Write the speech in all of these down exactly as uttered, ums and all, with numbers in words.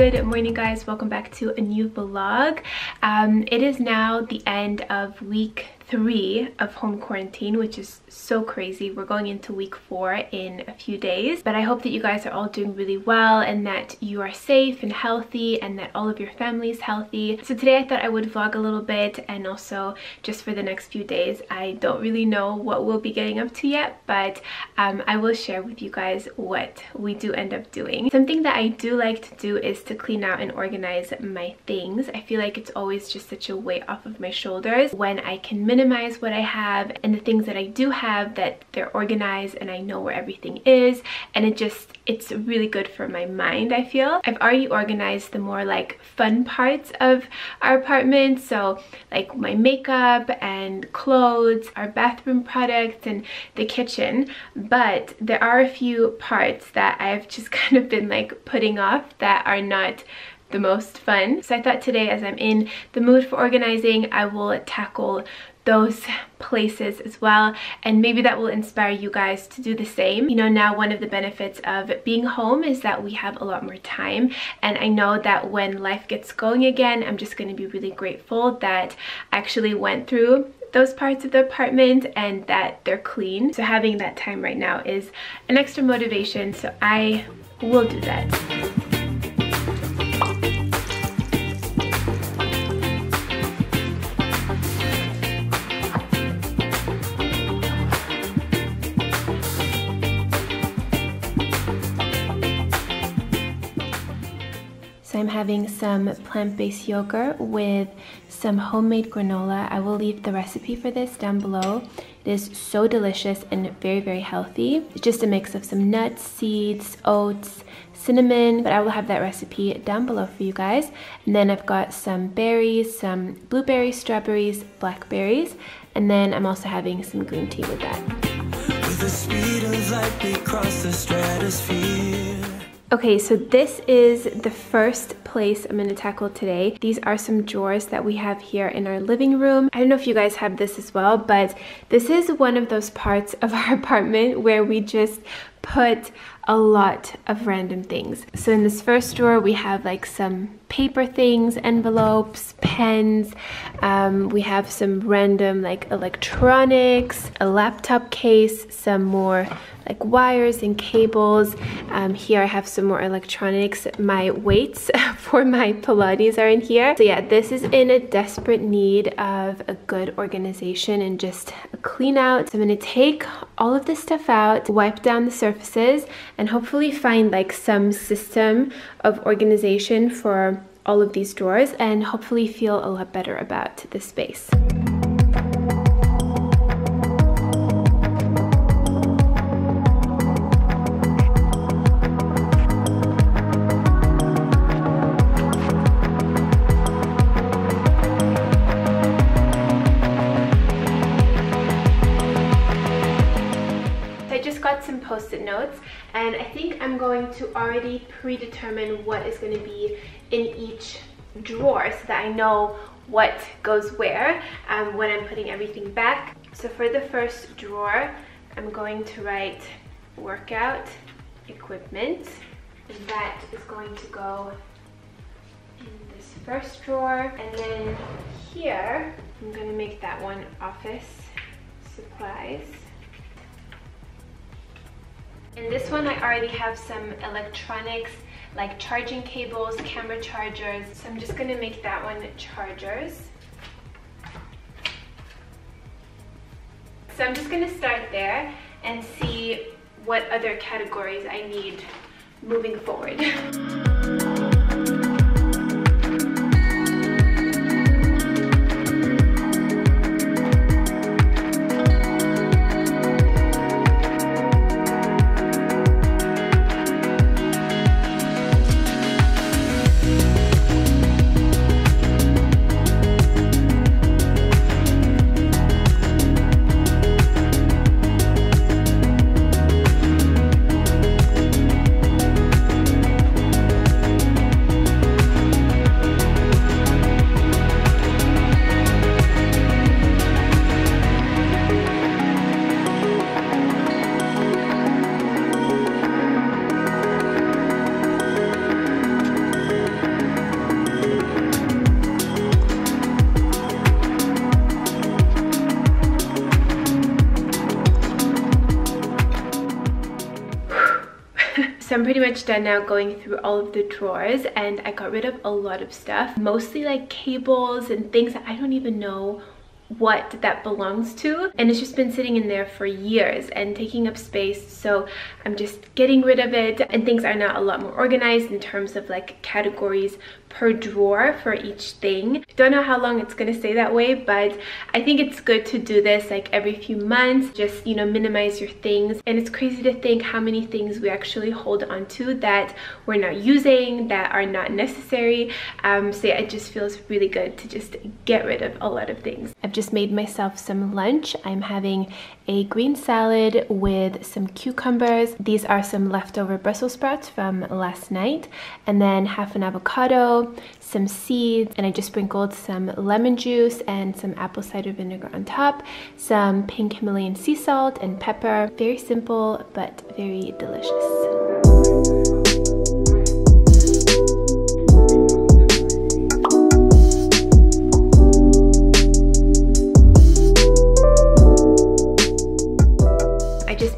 Good morning, guys. Welcome back to a new vlog. Um, it is now the end of week three of home quarantine, which is so crazy. We're going into week four in a few days, but I hope that you guys are all doing really well and that you are safe and healthy and that all of your family is healthy. So today I thought I would vlog a little bit, and also just for the next few days. I don't really know what we'll be getting up to yet, but um, I will share with you guys what we do end up doing. Something that I do like to do is to clean out and organize my things. I feel like it's always just such a weight off of my shoulders when I can minimize minimize what I have, and the things that I do have, that they're organized and I know where everything is, and it just it's really good for my mind, I feel. I've already organized the more like fun parts of our apartment, so like my makeup and clothes, our bathroom products, and the kitchen, but there are a few parts that I've just kind of been like putting off that are not the most fun. So I thought today, as I'm in the mood for organizing, I will tackle those places as well, and maybe that will inspire you guys to do the same. You know, now one of the benefits of being home is that we have a lot more time, and I know that when life gets going again, I'm just going to be really grateful that I actually went through those parts of the apartment and that they're clean. So having that time right now is an extra motivation, so I will do that. I'm having some plant-based yogurt with some homemade granola. I will leave the recipe for this down below. It is so delicious and very, very healthy. It's just a mix of some nuts, seeds, oats, cinnamon, but I will have that recipe down below for you guys. And then I've got some berries, some blueberries, strawberries, blackberries, and then I'm also having some green tea with that. With the speed of light, we cross the stratosphere. Okay, so this is the first place I'm gonna tackle today. These are some drawers that we have here in our living room. I don't know if you guys have this as well, but this is one of those parts of our apartment where we just put a lot of random things. So in this first drawer, we have like some paper things, envelopes, pens. Um, we have some random like electronics, a laptop case, some more like wires and cables. Um, here I have some more electronics. My weights for my Pilates are in here. So yeah, this is in a desperate need of a good organization and just a clean out. So I'm gonna take all of this stuff out, wipe down the surface surfaces, and hopefully find like some system of organization for all of these drawers, and hopefully feel a lot better about this space. Post-it notes, and I think I'm going to already predetermine what is going to be in each drawer so that I know what goes where um, when I'm putting everything back. So for the first drawer, I'm going to write workout equipment. That is going to go in this first drawer, and then here I'm going to make that one office supplies. In this one, I already have some electronics, like charging cables, camera chargers, so I'm just going to make that one chargers. So I'm just going to start there and see what other categories I need moving forward. I'm pretty much done now going through all of the drawers, and I got rid of a lot of stuff, mostly like cables and things that I don't even know what that belongs to, and it's just been sitting in there for years and taking up space, so I'm just getting rid of it. And things are now a lot more organized in terms of like categories per drawer for each thing. Don't know how long it's gonna stay that way, but I think it's good to do this like every few months, just, you know, minimize your things. And it's crazy to think how many things we actually hold on to that we're not using, that are not necessary. Um, so yeah, it just feels really good to just get rid of a lot of things. I've just Just made myself some lunch. I'm having a green salad with some cucumbers. These are some leftover Brussels sprouts from last night, and then half an avocado, some seeds, and I just sprinkled some lemon juice and some apple cider vinegar on top, some pink Himalayan sea salt and pepper. Very simple but very delicious.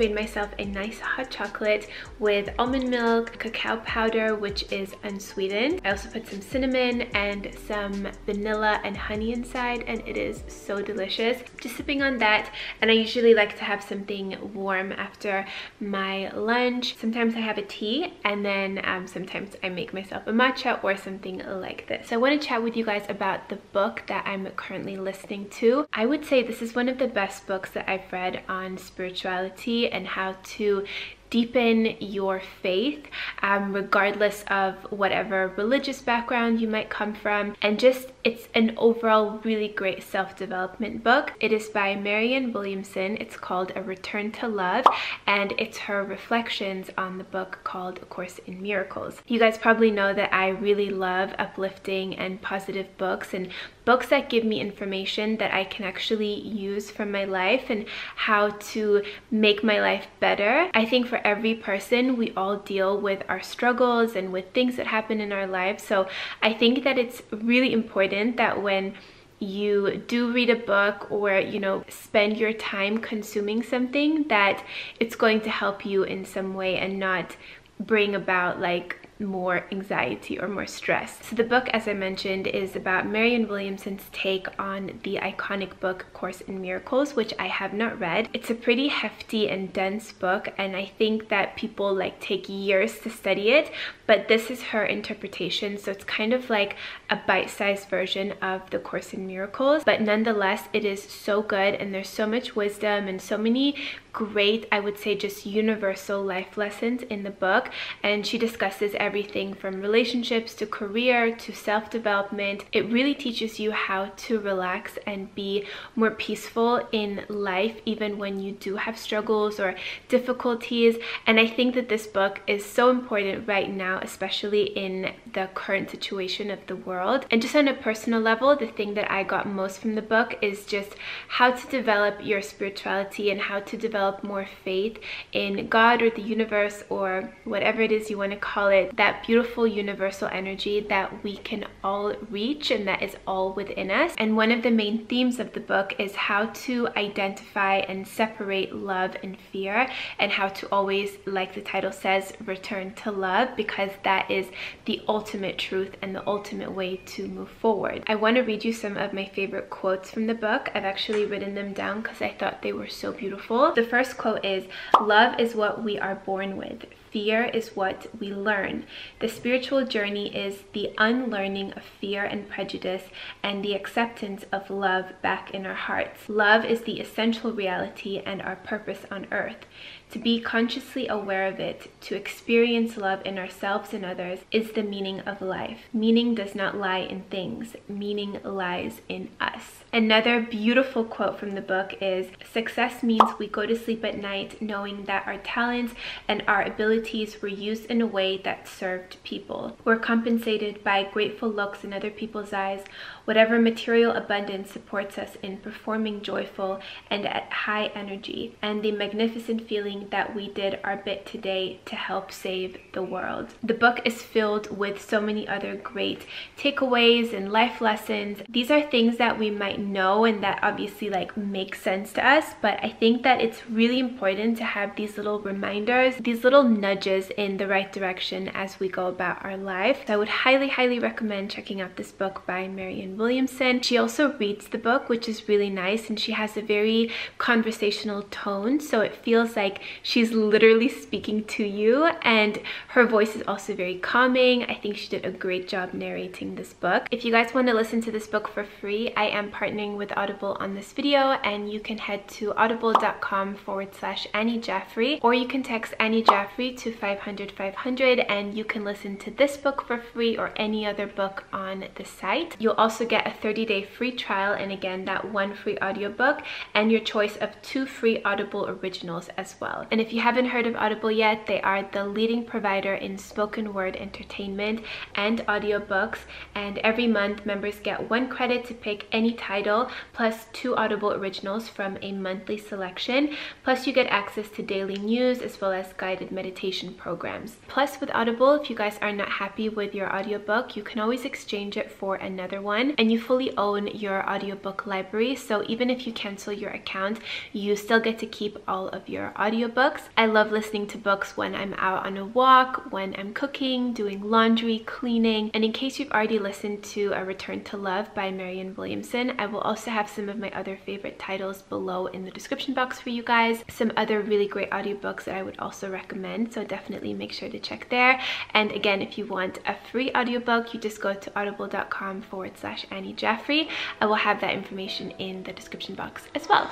Made myself a nice hot chocolate with almond milk, cacao powder, which is unsweetened. I also put some cinnamon and some vanilla and honey inside, and it is so delicious. Just sipping on that, and I usually like to have something warm after my lunch. Sometimes I have a tea, and then um, sometimes I make myself a matcha or something like this. So I want to chat with you guys about the book that I'm currently listening to. I would say this is one of the best books that I've read on spirituality and how to deepen your faith, um, regardless of whatever religious background you might come from. And just, it's an overall really great self-development book. It is by Marianne Williamson. It's called A Return to Love, and it's her reflections on the book called A Course in Miracles. You guys probably know that I really love uplifting and positive books, and books that give me information that I can actually use for my life and how to make my life better. I think for every person, we all deal with our struggles and with things that happen in our lives. So I think that it's really important that when you do read a book or, you know, spend your time consuming something, that it's going to help you in some way and not bring about like more anxiety or more stress. So the book, as I mentioned, is about Marianne Williamson's take on the iconic book Course in Miracles, which I have not read. It's a pretty hefty and dense book, and I think that people like take years to study it, but this is her interpretation, so it's kind of like a bite-sized version of the Course in Miracles, but nonetheless it is so good, and there's so much wisdom and so many great, I would say, just universal life lessons in the book. And she discusses everything from relationships to career to self-development. It really teaches you how to relax and be more peaceful in life, even when you do have struggles or difficulties. And I think that this book is so important right now, especially in the current situation of the world. And just on a personal level, the thing that I got most from the book is just how to develop your spirituality and how to develop more faith in God or the universe or whatever it is you want to call it, that beautiful universal energy that we can all reach and that is all within us. And one of the main themes of the book is how to identify and separate love and fear, and how to always, like the title says, return to love, because that is the ultimate truth and the ultimate way to move forward. I want to read you some of my favorite quotes from the book. I've actually written them down because I thought they were so beautiful. The first quote is, "Love is what we are born with. Fear is what we learn. The spiritual journey is the unlearning of fear and prejudice and the acceptance of love back in our hearts. Love is the essential reality and our purpose on earth. To be consciously aware of it, to experience love in ourselves and others, is the meaning of life. Meaning does not lie in things. Meaning lies in us." Another beautiful quote from the book is, "Success means we go to sleep at night knowing that our talents and our ability were used in a way that served people. We're compensated by grateful looks in other people's eyes. Whatever material abundance supports us in performing joyful and at high energy, and the magnificent feeling that we did our bit today to help save the world." The book is filled with so many other great takeaways and life lessons. These are things that we might know and that obviously like make sense to us, but I think that it's really important to have these little reminders, these little nudges nudges in the right direction as we go about our life. So I would highly, highly recommend checking out this book by Marianne Williamson. She also reads the book, which is really nice, and she has a very conversational tone, so it feels like she's literally speaking to you, and her voice is also very calming. I think she did a great job narrating this book. If you guys want to listen to this book for free, I am partnering with Audible on this video, and you can head to audible.com forward slash Annie Jaffrey, or you can text Annie Jaffrey to five hundred five hundred, and you can listen to this book for free or any other book on the site. You'll also get a thirty day free trial, and again, that one free audiobook and your choice of two free Audible originals as well. And if you haven't heard of Audible yet, they are the leading provider in spoken word entertainment and audiobooks, and every month members get one credit to pick any title, plus two Audible originals from a monthly selection. Plus you get access to daily news as well as guided meditation programs. Plus with Audible, if you guys are not happy with your audiobook, you can always exchange it for another one, and you fully own your audiobook library, so even if you cancel your account, you still get to keep all of your audiobooks. I love listening to books when I'm out on a walk, when I'm cooking, doing laundry, cleaning. And in case you've already listened to A Return to Love by Marianne Williamson, I will also have some of my other favorite titles below in the description box for you guys, some other really great audiobooks that I would also recommend, so definitely make sure to check there. And again, if you want a free audiobook, you just go to audible.com forward slash Annie Jaffrey. I will have that information in the description box as well.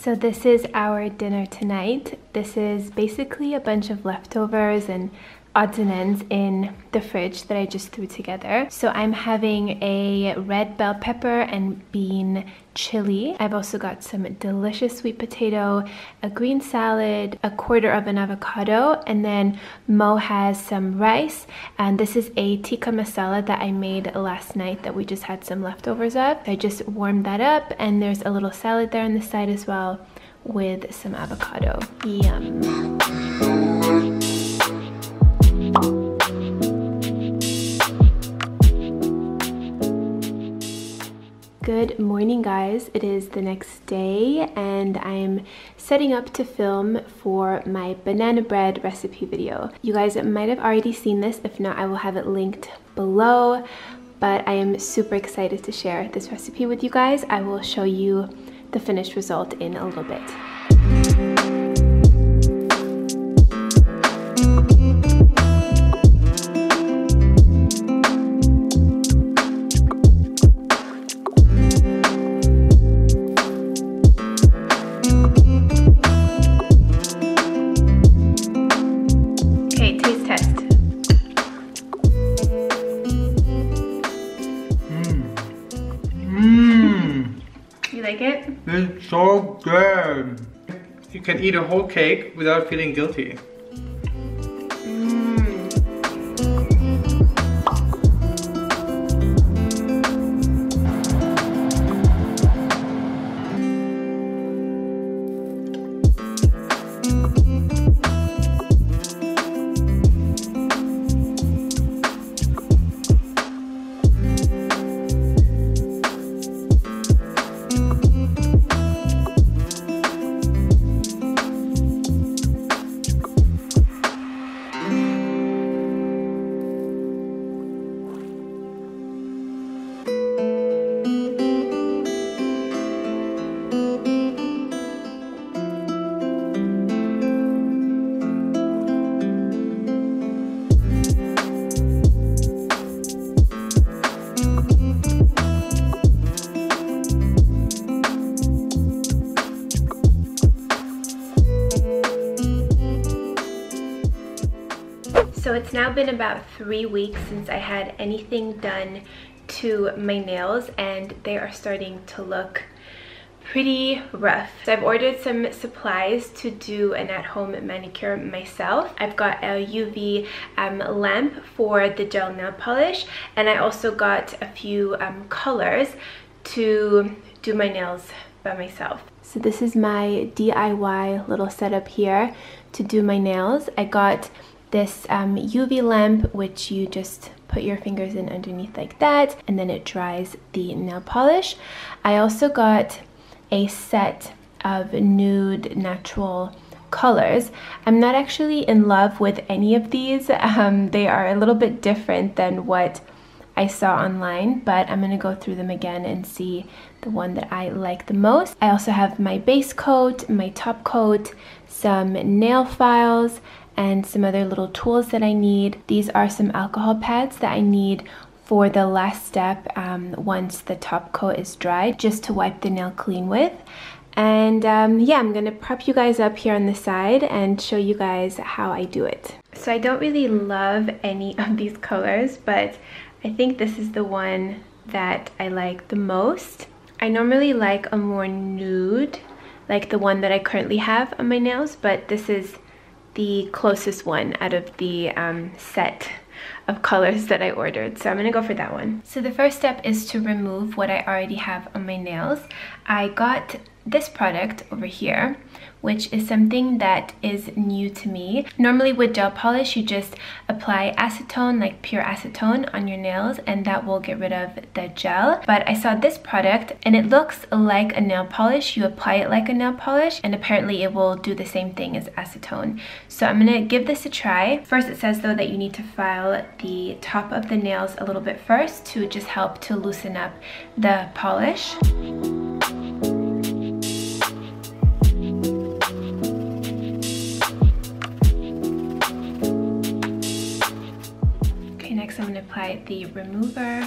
So this is our dinner tonight. This is basically a bunch of leftovers and odds and ends in the fridge that I just threw together. So I'm having a red bell pepper and bean chili. I've also got some delicious sweet potato, a green salad, a quarter of an avocado, and then Mo has some rice. And this is a tikka masala that I made last night that we just had some leftovers of. I just warmed that up, and there's a little salad there on the side as well with some avocado. Yum. Good morning, guys. It is the next day, and I'm setting up to film for my banana bread recipe video. You guys might have already seen this. If not, I will have it linked below, but I am super excited to share this recipe with you guys. I will show you the finished result in a little bit. So good! You can eat a whole cake without feeling guilty. So it's now been about three weeks since I had anything done to my nails, and they are starting to look pretty rough. So I've ordered some supplies to do an at-home manicure myself. I've got a U V um, lamp for the gel nail polish, and I also got a few um, colors to do my nails by myself. So this is my D I Y little setup here to do my nails. I got this um, U V lamp, which you just put your fingers in underneath like that, and then it dries the nail polish. I also got a set of nude natural colors. I'm not actually in love with any of these. Um, they are a little bit different than what I saw online, but I'm going to go through them again and see the one that I like the most. I also have my base coat, my top coat, some nail files, and some other little tools that I need. These are some alcohol pads that I need for the last step um, once the top coat is dried, just to wipe the nail clean with. And um, yeah, I'm gonna prep you guys up here on the side and show you guys how I do it. So I don't really love any of these colors, but I think this is the one that I like the most. I normally like a more nude, like the one that I currently have on my nails, but this is the closest one out of the um, set of colors that I ordered, so I'm gonna go for that one. So the first step is to remove what I already have on my nails. I got this product over here, which is something that is new to me. Normally with gel polish, you just apply acetone, like pure acetone, on your nails, and that will get rid of the gel. But I saw this product, and it looks like a nail polish. You apply it like a nail polish, and apparently it will do the same thing as acetone. So I'm gonna give this a try. First, it says though that you need to file the top of the nails a little bit first to just help to loosen up the polish. So I'm going to apply the remover.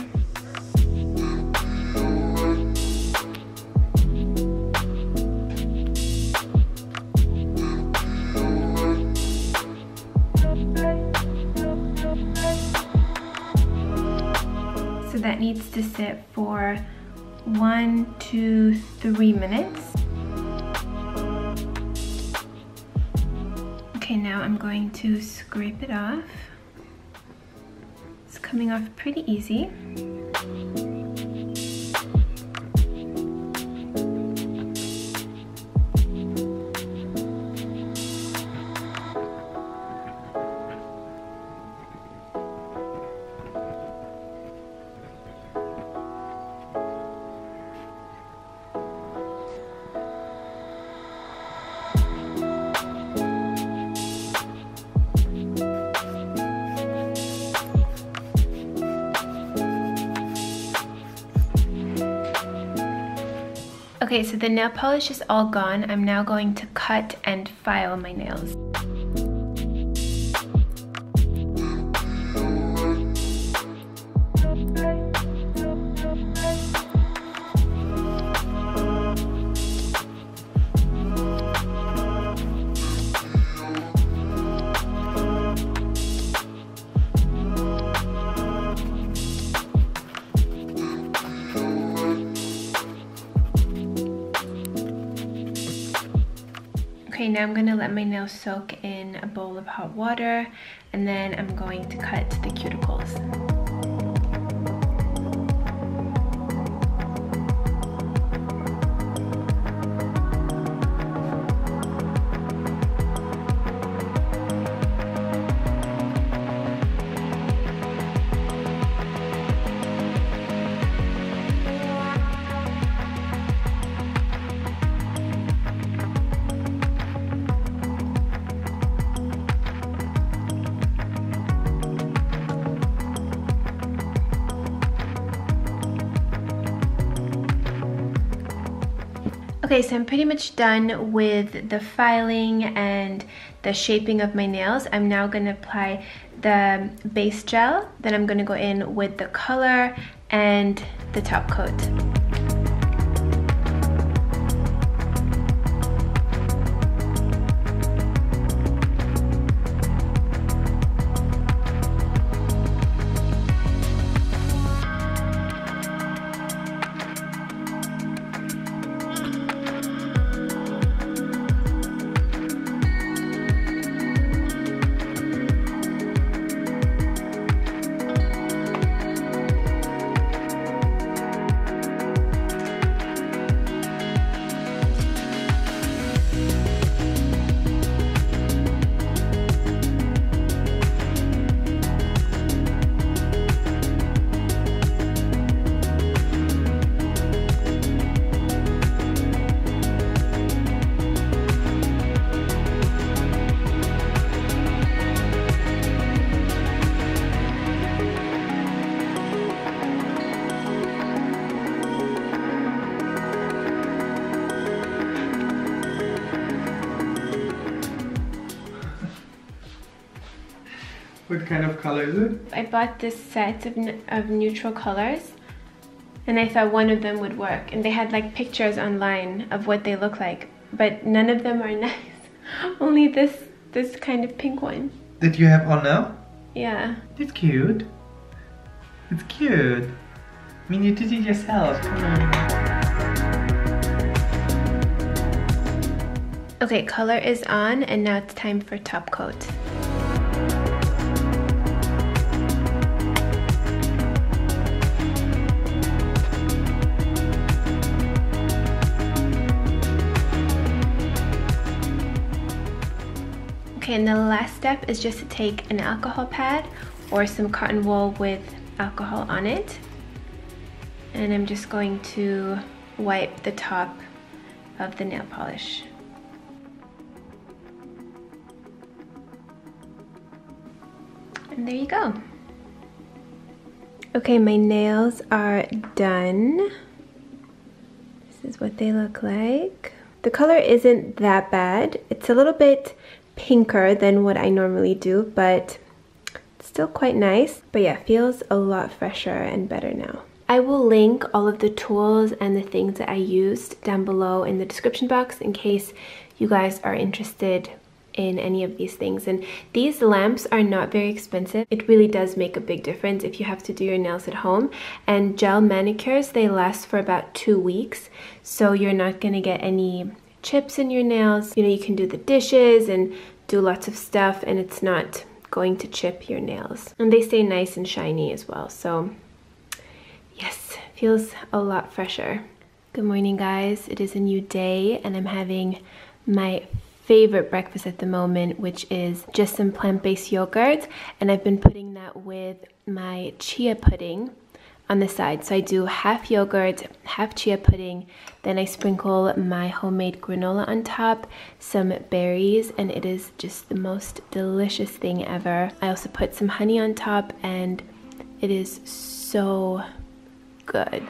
So that needs to sit for one, two, three minutes. Okay, now I'm going to scrape it off. Coming off pretty easy. Okay, so the nail polish is all gone. I'm now going to cut and file my nails. Okay, now I'm gonna let my nails soak in a bowl of hot water, and then I'm going to cut the cuticles. Okay, so I'm pretty much done with the filing and the shaping of my nails. I'm now going to apply the base gel, then I'm going to go in with the color and the top coat. What kind of color is it? I bought this set of, of neutral colors, and I thought one of them would work. And they had like pictures online of what they look like, but none of them are nice. Only this this kind of pink one. That you have on now? Yeah. It's cute. It's cute. I mean, you did it yourself. Come on. Okay, color is on, and now it's time for top coat. Okay, and the last step is just to take an alcohol pad or some cotton wool with alcohol on it. And I'm just going to wipe the top of the nail polish. And there you go. Okay, my nails are done. This is what they look like. The color isn't that bad. It's a little bit pinker than what I normally do, but it's still quite nice. But yeah, feels a lot fresher and better now. I will link all of the tools and the things that I used down below in the description box in case you guys are interested in any of these things. And these lamps are not very expensive. It really does make a big difference if you have to do your nails at home. And gel manicures, they last for about two weeks, so you're not gonna get any chips in your nails. You know, you can do the dishes and do lots of stuff, and it's not going to chip your nails. And they stay nice and shiny as well. So yes, feels a lot fresher. Good morning, guys. It is a new day, and I'm having my favorite breakfast at the moment, which is just some plant-based yogurt, and I've been putting that with my chia pudding on the side. So I do half yogurt, half chia pudding, then I sprinkle my homemade granola on top, some berries, and it is just the most delicious thing ever. I also put some honey on top, and it is so good.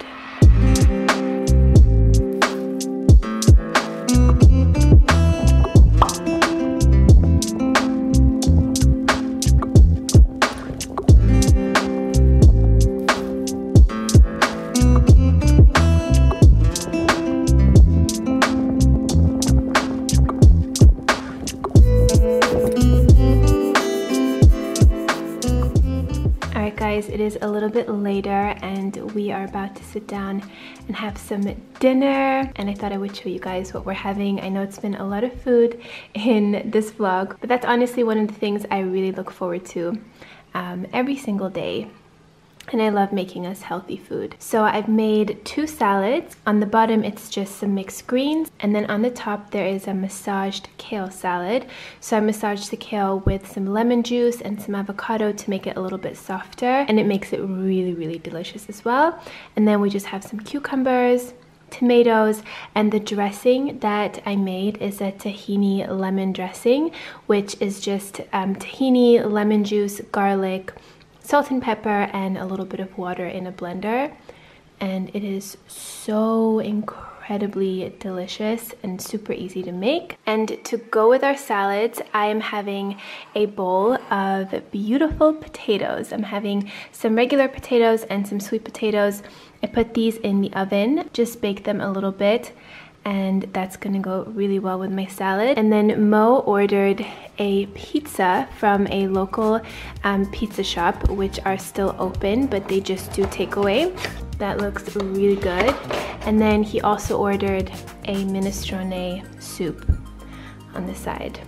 It is a little bit later, and we are about to sit down and have some dinner, and I thought I would show you guys what we're having. I know it's been a lot of food in this vlog, but that's honestly one of the things I really look forward to um, every single day, and I love making us healthy food. So I've made two salads. On the bottom it's just some mixed greens, and then on the top there is a massaged kale salad. So I massaged the kale with some lemon juice and some avocado to make it a little bit softer, and it makes it really, really delicious as well. And then we just have some cucumbers, tomatoes, and the dressing that I made is a tahini lemon dressing, which is just um, tahini, lemon juice, garlic, salt and pepper, and a little bit of water in a blender, and it is so incredibly delicious and super easy to make. And to go with our salads, I am having a bowl of beautiful potatoes. I'm having some regular potatoes and some sweet potatoes. I put these in the oven, just bake them a little bit, and that's gonna go really well with my salad. And then Mo ordered a pizza from a local um, pizza shop, which are still open, but they just do takeaway. That looks really good. And then he also ordered a minestrone soup on the side.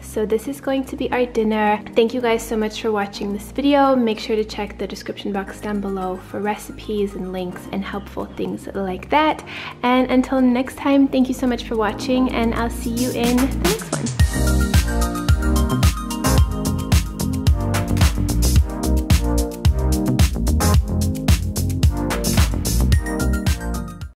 So this is going to be our dinner. Thank you guys so much for watching this video. Make sure to check the description box down below for recipes and links and helpful things like that. And until next time, thank you so much for watching, and I'll see you in the next one.